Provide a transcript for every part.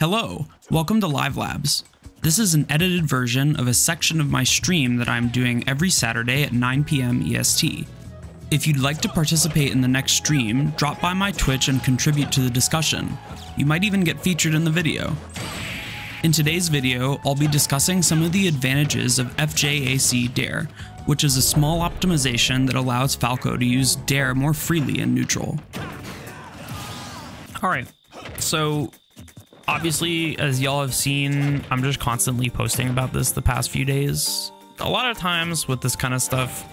Hello, welcome to Live Labs. This is an edited version of a section of my stream that I'm doing every Saturday at 9 p.m. EST. If you'd like to participate in the next stream, drop by my Twitch and contribute to the discussion. You might even get featured in the video. In today's video, I'll be discussing some of the advantages of FJAC Dair, which is a small optimization that allows Falco to use Dair more freely in neutral. Alright, so obviously, as y'all have seen, I'm just constantly posting about this the past few days. A lot of times with this kind of stuff,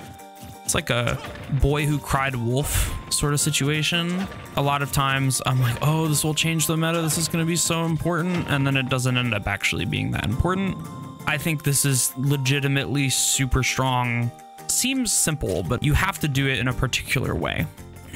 it's like a boy who cried wolf sort of situation. A lot of times I'm like, oh, this will change the meta, this is going to be so important, and then it doesn't end up actually being that important. I think this is legitimately super strong. Seems simple, but you have to do it in a particular way.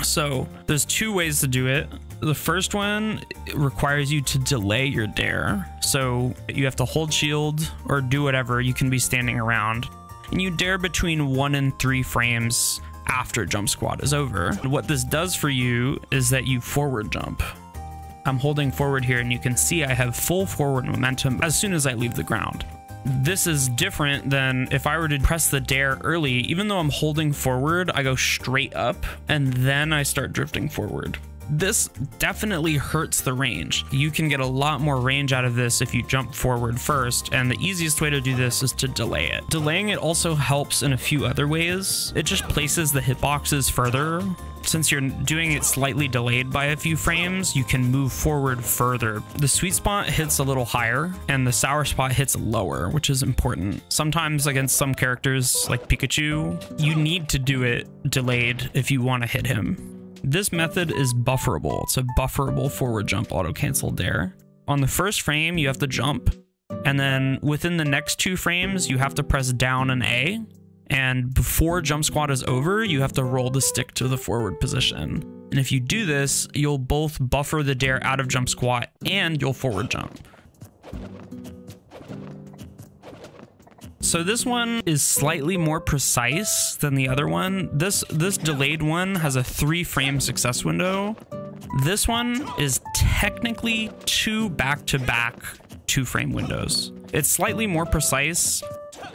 So there's two ways to do it. The first one requires you to delay your Dair. So you have to hold shield or do whatever. You can be standing around and you Dair between 1 and 3 frames after jump squat is over. And what this does for you is that you forward jump. I'm holding forward here and you can see I have full forward momentum as soon as I leave the ground. This is different than if I were to press the Dair early. Even though I'm holding forward, I go straight up and then I start drifting forward. This definitely hurts the range. You can get a lot more range out of this if you jump forward first, and the easiest way to do this is to delay it. Delaying it also helps in a few other ways. It just places the hitboxes further. Since you're doing it slightly delayed by a few frames, you can move forward further. The sweet spot hits a little higher and the sour spot hits lower, which is important. Sometimes against some characters like Pikachu, you need to do it delayed if you want to hit him. This method is bufferable. It's a bufferable forward jump auto cancel Dair. On the first frame, you have to jump. And then within the next 2 frames, you have to press down and A. And before jump squat is over, you have to roll the stick to the forward position. And if you do this, you'll both buffer the Dair out of jump squat and you'll forward jump. So this one is slightly more precise than the other one. This delayed one has a 3-frame success window. This one is technically 2 back-to-back 2-frame windows. It's slightly more precise.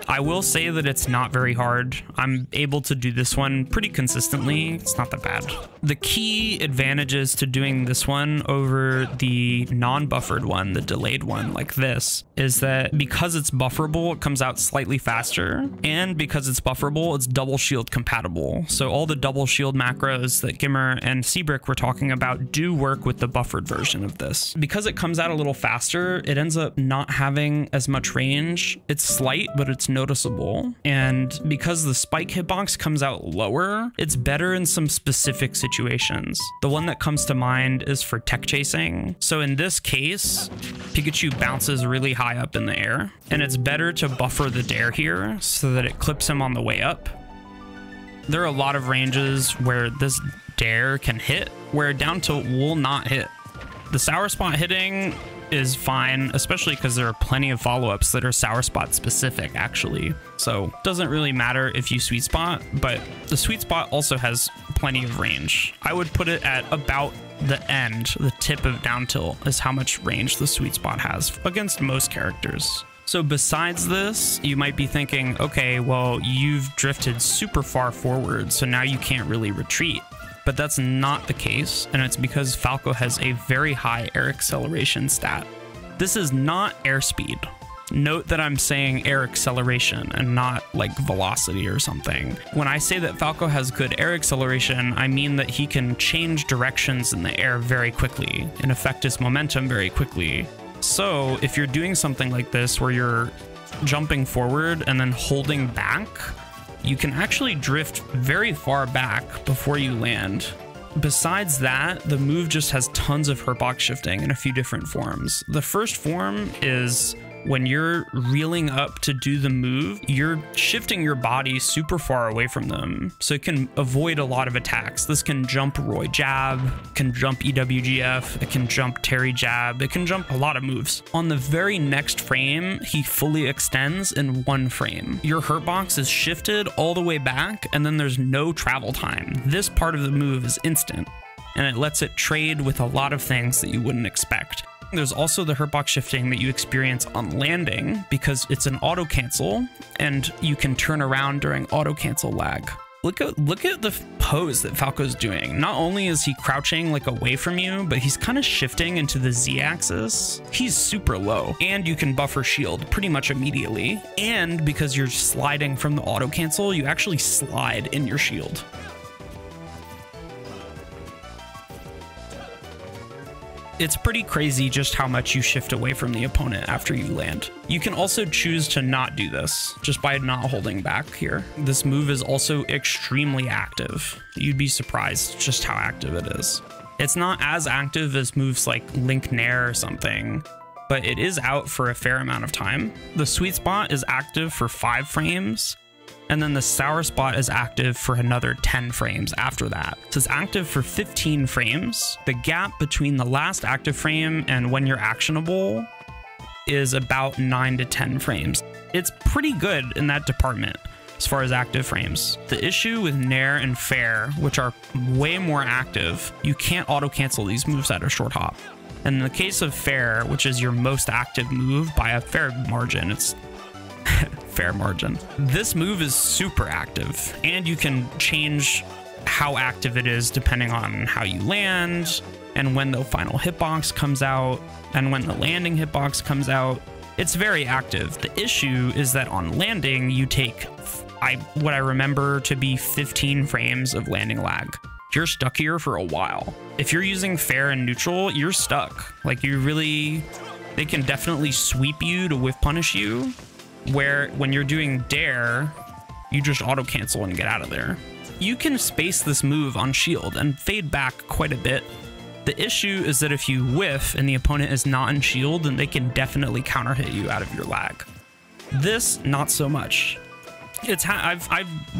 I will say that it's not very hard. I'm able to do this one pretty consistently. It's not that bad. The key advantages to doing this one over the non-buffered one, the delayed one like this, is that because it's bufferable, it comes out slightly faster. And because it's bufferable, it's double shield compatible. So all the double shield macros that Gimmer and Seabrick were talking about do work with the buffered version of this. Because it comes out a little faster, it ends up not having as much range. It's slight, but it's noticeable. And because the spike hitbox comes out lower, it's better in some specific situations. The one that comes to mind is for tech chasing. So in this case, Pikachu bounces really high up in the air, and it's better to buffer the Dair here so that it clips him on the way up. There are a lot of ranges where this Dair can hit, where down tilt will not hit. The sour spot hitting is fine, especially because there are plenty of follow-ups that are sour spot specific actually. So it doesn't really matter if you sweet spot, but the sweet spot also has plenty of range. I would put it at about the end, the tip of down tilt is how much range the sweet spot has against most characters. So besides this, you might be thinking, okay, well, you've drifted super far forward, so now you can't really retreat. But that's not the case, and it's because Falco has a very high air acceleration stat. This is not airspeed. Note that I'm saying air acceleration and not like velocity or something. When I say that Falco has good air acceleration, I mean that he can change directions in the air very quickly and affect his momentum very quickly. So if you're doing something like this where you're jumping forward and then holding back, you can actually drift very far back before you land. Besides that, the move just has tons of hitbox shifting in a few different forms. The first form is when you're reeling up to do the move, you're shifting your body super far away from them, so it can avoid a lot of attacks. This can jump Roy jab, can jump EWGF, it can jump Terry jab, it can jump a lot of moves. On the very next frame, he fully extends in 1 frame. Your hitbox is shifted all the way back, and then there's no travel time. This part of the move is instant, and it lets it trade with a lot of things that you wouldn't expect. There's also the hurtbox shifting that you experience on landing because it's an auto cancel and you can turn around during auto cancel lag. Look at the pose that Falco's doing. Not only is he crouching like away from you, but he's kind of shifting into the Z axis. He's super low and you can buffer shield pretty much immediately. And because you're sliding from the auto cancel, you actually slide in your shield. It's pretty crazy just how much you shift away from the opponent after you land. You can also choose to not do this just by not holding back here. This move is also extremely active. You'd be surprised just how active it is. It's not as active as moves like Link Nair or something, but it is out for a fair amount of time. The sweet spot is active for 5 frames. And then the sour spot is active for another 10 frames after that. So it's active for 15 frames. The gap between the last active frame and when you're actionable is about 9 to 10 frames. It's pretty good in that department as far as active frames. The issue with Nair and Fair, which are way more active, you can't auto cancel these moves at a short hop. And in the case of Fair, which is your most active move by a fair margin, it's fair margin. This move is super active and you can change how active it is depending on how you land and when the final hitbox comes out and when the landing hitbox comes out. It's very active. The issue is that on landing you take what I remember to be 15 frames of landing lag. You're stuck here for a while. If you're using fair and neutral, you're stuck. Like they can definitely sweep you to whiff punish you. Where when you're doing Dare, you just auto cancel and get out of there. You can space this move on shield and fade back quite a bit. The issue is that if you whiff and the opponent is not in shield, then they can definitely counter hit you out of your lag. This, not so much. I've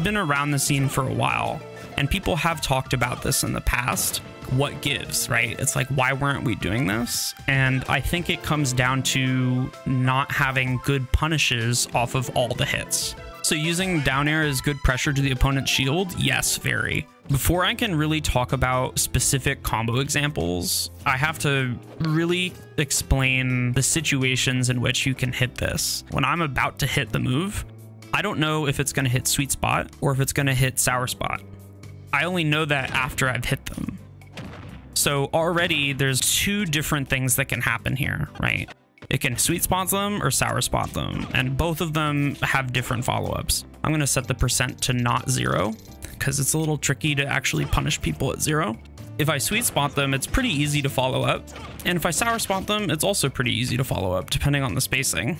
been around the scene for a while and people have talked about this in the past. What gives, right? It's like, why weren't we doing this? And I think it comes down to not having good punishes off of all the hits. So using down air as good pressure to the opponent's shield? Yes, very. Before I can really talk about specific combo examples, I have to really explain the situations in which you can hit this. When I'm about to hit the move, I don't know if it's going to hit sweet spot or if it's going to hit sour spot. I only know that after I've hit them. So already there's two different things that can happen here, right? It can sweet spot them or sour spot them, and both of them have different follow-ups. I'm going to set the percent to not 0 because it's a little tricky to actually punish people at 0. If I sweet spot them, it's pretty easy to follow up. And if I sour spot them, it's also pretty easy to follow up depending on the spacing.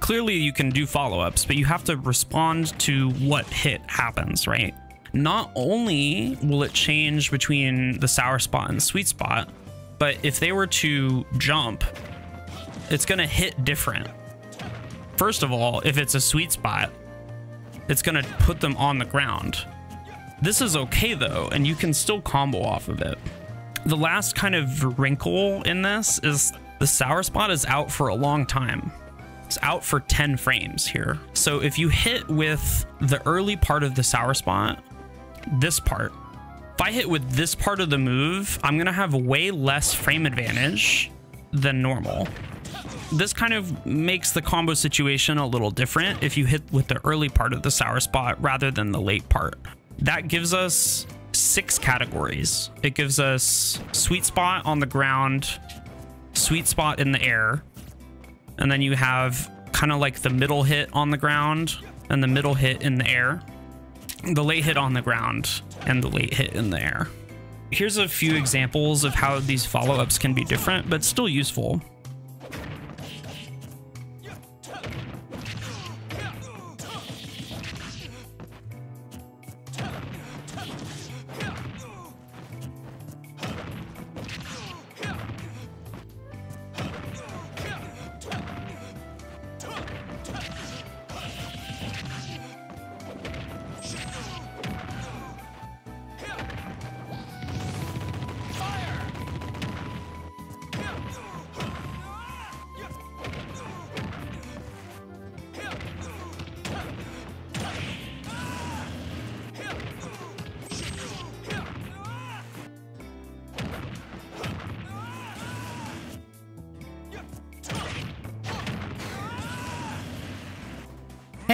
Clearly you can do follow-ups, but you have to respond to what hit happens, right? Not only will it change between the sour spot and the sweet spot, but if they were to jump, it's going to hit different. First of all, if it's a sweet spot, it's going to put them on the ground. This is okay though, and you can still combo off of it. The last kind of wrinkle in this is the sour spot is out for a long time. Out for 10 frames here. So if you hit with the early part of the sour spot, this part, if I hit with this part of the move, I'm going to have way less frame advantage than normal. This kind of makes the combo situation a little different if you hit with the early part of the sour spot rather than the late part. That gives us 6 categories. It gives us sweet spot on the ground, sweet spot in the air, and then you have kind of like the middle hit on the ground and the middle hit in the air, the late hit on the ground and the late hit in the air. Here's a few examples of how these follow-ups can be different, but still useful.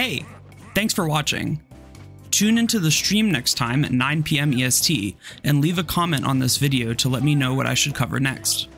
Hey, thanks for watching. Tune into the stream next time at 9 p.m. EST and leave a comment on this video to let me know what I should cover next.